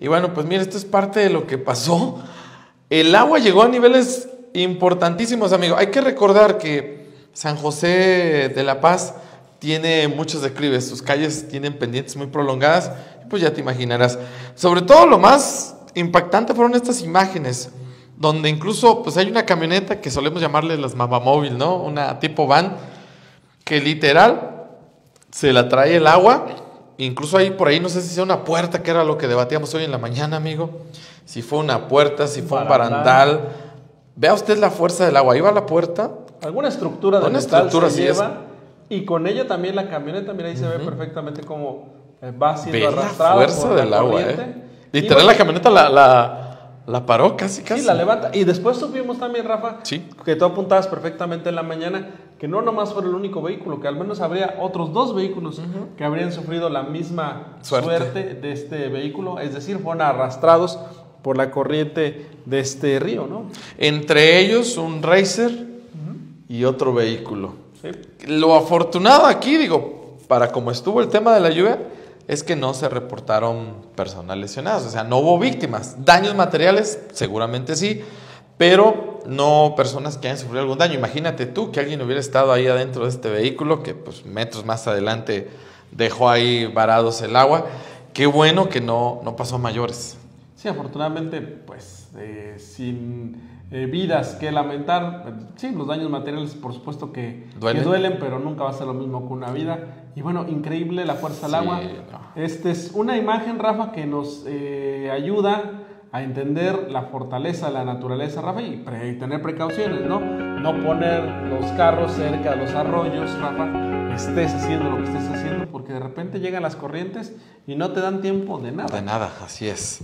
Y bueno, pues mira, esto es parte de lo que pasó. El agua llegó a niveles importantísimos, amigo. Hay que recordar que San José de la Paz tiene muchos declives. Sus calles tienen pendientes muy prolongadas. Pues ya te imaginarás. Sobre todo lo más impactante fueron estas imágenes, donde incluso pues hay una camioneta que solemos llamarle las mamamóvil, ¿no? Una tipo van que literal se la trae el agua. Incluso ahí por ahí, no sé si sea una puerta, que era lo que debatíamos hoy en la mañana, amigo. Si fue una puerta, si fue un barandal. Vea usted la fuerza del agua. Ahí va la puerta. Alguna estructura de metal se lleva. Y con ella también la camioneta, mira ahí se ve perfectamente cómo va siendo arrastrada. La fuerza del agua, literal la camioneta la paró casi, casi. Sí, la levanta. Y después supimos también, Rafa, sí, que tú apuntabas perfectamente en la mañana, que no nomás fue el único vehículo, que al menos habría otros dos vehículos que habrían sufrido la misma suerte de este vehículo. Es decir, fueron arrastrados por la corriente de este río, ¿no? Entre ellos un Racer y otro vehículo. Sí. Lo afortunado aquí, digo, para como estuvo el tema de la lluvia, es que no se reportaron personas lesionadas, o sea, no hubo víctimas. Daños materiales, seguramente sí, pero no personas que hayan sufrido algún daño. Imagínate tú que alguien hubiera estado ahí adentro de este vehículo, que pues metros más adelante dejó ahí varados el agua. Qué bueno que no pasó a mayores. Sí, afortunadamente, pues, sin vidas que lamentar. Sí, los daños materiales por supuesto que duelen, pero nunca va a ser lo mismo que una vida. Y bueno, increíble la fuerza del agua. Esta es una imagen, Rafa, que nos ayuda a entender la fortaleza de la naturaleza, Rafa, y tener precauciones, ¿no? No poner los carros cerca de los arroyos, Rafa, estés haciendo lo que estés haciendo, porque de repente llegan las corrientes y no te dan tiempo de nada. De nada, así es.